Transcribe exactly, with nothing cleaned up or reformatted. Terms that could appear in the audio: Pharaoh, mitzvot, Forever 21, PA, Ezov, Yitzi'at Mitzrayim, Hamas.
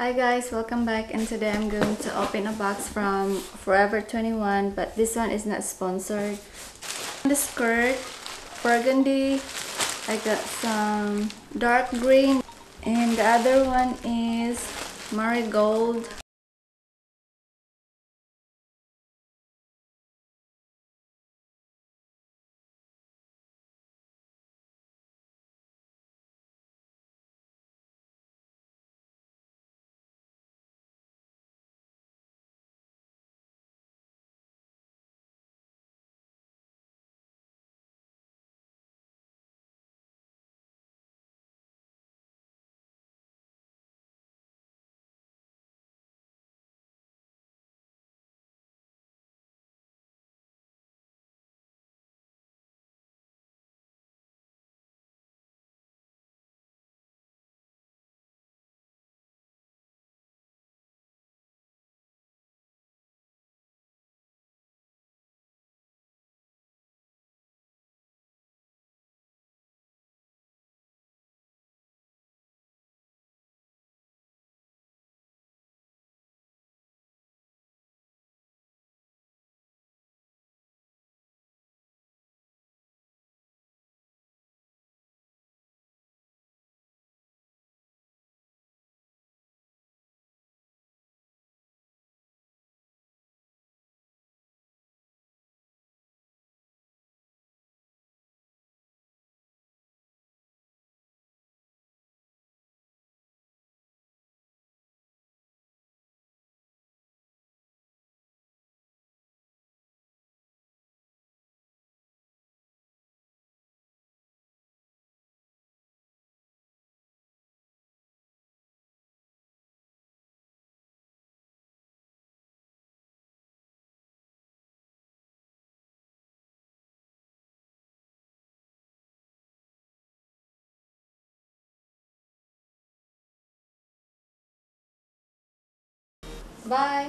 Hi guys, welcome back, and today I'm going to open a box from Forever twenty-one, but this one is not sponsored. The skirt, burgundy. I got some dark green, and the other one is marigold. Bye.